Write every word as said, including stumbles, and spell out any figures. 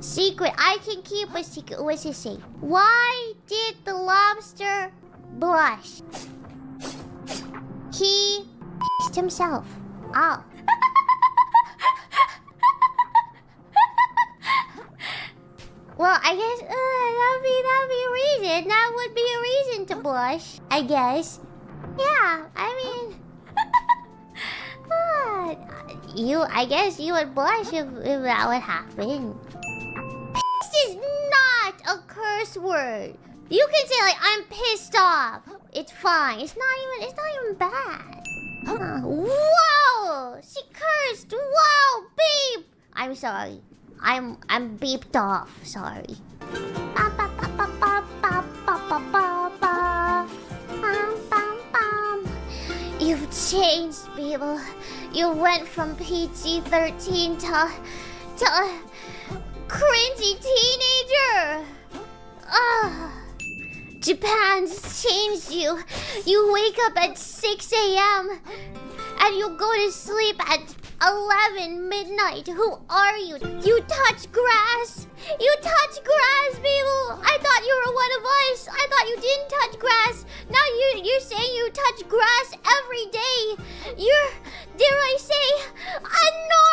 Secret. I can keep a secret. What's it say? Why did the lobster blush? He pissed himself off. Well, I guess uh, that would be, that'd be a reason. That would be a reason to blush, I guess. Yeah, I mean... uh, you, I guess you would blush if, if that would happen. This is not a curse word. You can say, like, I'm pissed off. It's fine. It's not even, it's not even bad. Uh, whoa! She cursed! Whoa! Beep! I'm sorry. I'm I'm beeped off. Sorry. You've changed, people. You went from P G thirteen to to cringy teenager. Ugh. Japan's changed you. You wake up at six A M and you go to sleep at eleven midnight. Who are you? You touch grass. You touch grass, people. I thought you were one of us. I thought you didn't touch grass. Now you, you're saying you touch grass every day. You're, dare I say, annoying.